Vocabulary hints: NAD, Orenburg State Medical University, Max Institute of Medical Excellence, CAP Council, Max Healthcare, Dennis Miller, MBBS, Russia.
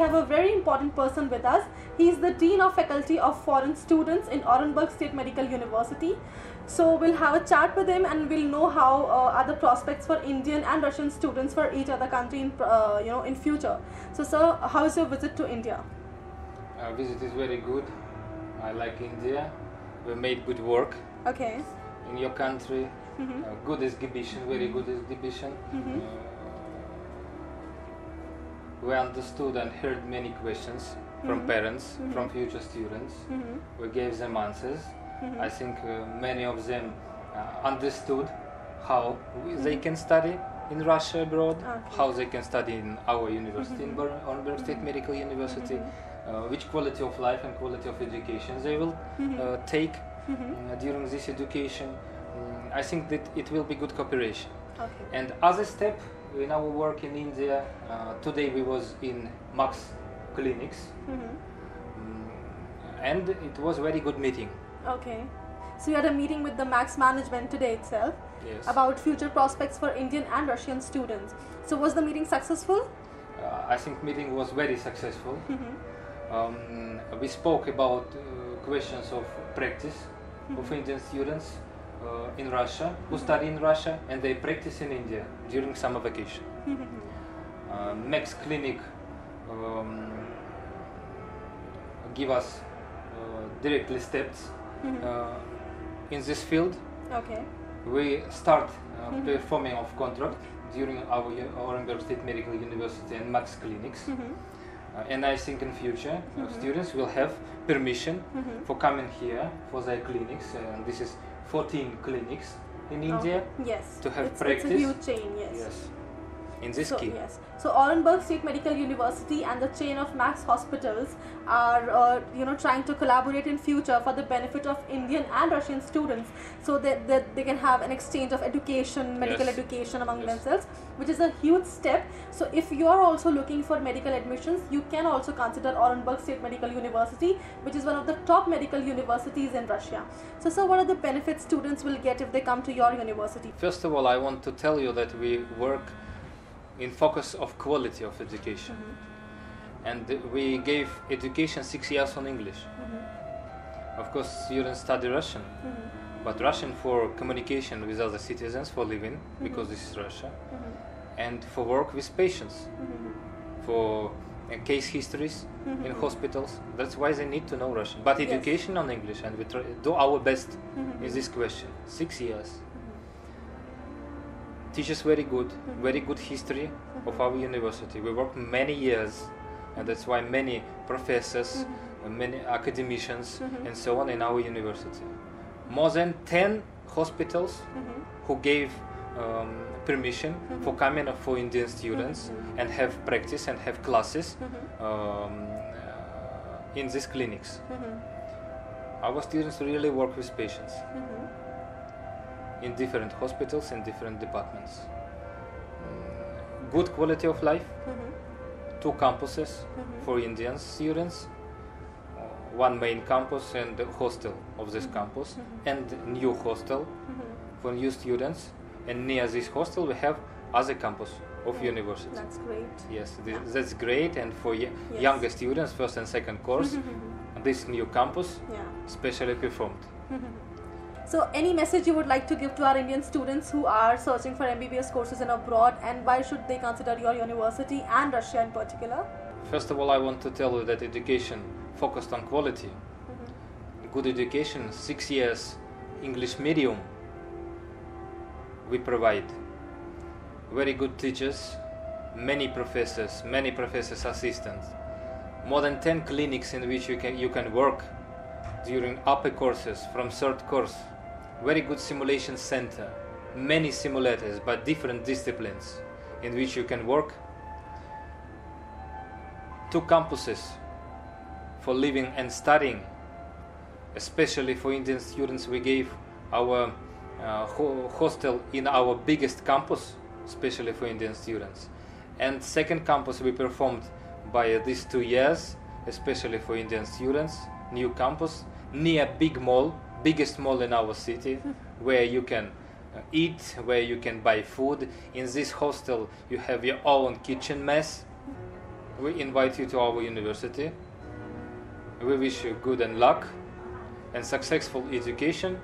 have a very important person with us. He is the Dean of Faculty of Foreign Students in Orenburg State Medical University. So we'll have a chat with him and we'll know how are the prospects for Indian and Russian students for each other country in in future. So sir, how is your visit to India? Our visit is very good. I like India. We made good work. Okay. In your country, mm-hmm. Good exhibition, very good exhibition. Mm-hmm. We understood and heard many questions mm-hmm. from parents, mm-hmm. from future students. Mm-hmm. We gave them answers. Mm-hmm. I think many of them understood how mm-hmm. they can study in Russia abroad, okay. how they can study in our university, mm-hmm. in Orenburg State mm-hmm. Medical University, mm-hmm. Which quality of life and quality of education they will mm-hmm. Take mm-hmm. During this education. I think that it will be good cooperation. Okay. And other step in our work in India, today we was in Max clinics, mm-hmm. and it was very good meeting. Okay, so you had a meeting with the Max management today itself, yes. about future prospects for Indian and Russian students. So was the meeting successful? I think meeting was very successful. Mm-hmm. We spoke about questions of practice mm-hmm. of Indian students in Russia, mm-hmm. who study in Russia and they practice in India during summer vacation. Mm-hmm. Max Clinic give us directly steps mm-hmm. In this field. Okay. We start mm-hmm. performing of contract during our Orenburg State Medical University and Max Clinics. Mm-hmm. And I think in future mm-hmm. students will have permission mm-hmm. for coming here for their clinics. And this is 14 clinics in India. Yes. To have practice. It's a huge chain, yes. Yes. In this case. Yes. So Orenburg State Medical University and the chain of Max hospitals are trying to collaborate in future for the benefit of Indian and Russian students, so that they can have an exchange of education, medical yes. education among yes. themselves, which is a huge step. So if you are also looking for medical admissions, you can also consider Orenburg State Medical University, which is one of the top medical universities in Russia. So sir, what are the benefits students will get if they come to your university? First of all, I want to tell you that we work in focus of quality of education, mm-hmm. and we gave education 6 years on English. Mm-hmm. Of course, students study Russian, mm-hmm. but Russian for communication with other citizens, for living, mm-hmm. because this is Russia, mm-hmm. and for work with patients, mm-hmm. for case histories mm-hmm. in hospitals. That's why they need to know Russian. But education yes. on English, and we try, do our best mm-hmm. in this question. 6 years. Teaches very good history mm-hmm. of our university. We worked many years, and that's why many professors, mm-hmm. many academicians, mm-hmm. and so on in our university. More than 10 hospitals mm-hmm. who gave permission mm-hmm. for coming for Indian students mm-hmm. and have practice and have classes mm-hmm. In these clinics. Mm-hmm. Our students really work with patients. Mm-hmm. In different hospitals, in different departments. Good quality of life, mm-hmm. 2 campuses mm-hmm. for Indian students, 1 main campus and the hostel of this mm-hmm. campus, mm-hmm. and new hostel mm-hmm. for new students. And near this hostel we have other campus of mm-hmm. university. That's great. Yes, that's great. And for yes. younger students, first and second course, mm-hmm. this new campus yeah. specially performed. Mm-hmm. So any message you would like to give to our Indian students who are searching for MBBS courses in abroad, and why should they consider your university and Russia in particular? First of all, I want to tell you that education focused on quality. Mm-hmm. Good education, 6 years English medium we provide. Very good teachers, many professors assistants, more than 10 clinics in which you can work during upper courses from third course. Very good simulation center, many simulators by different disciplines in which you can work. 2 campuses for living and studying, especially for Indian students. We gave our hostel in our biggest campus, especially for Indian students. And second campus we performed by these 2 years, especially for Indian students, new campus near big mall, biggest mall in our city, where you can eat, where you can buy food. In this hostel you have your own kitchen mess, We invite you to our university. We wish you good and luck and successful education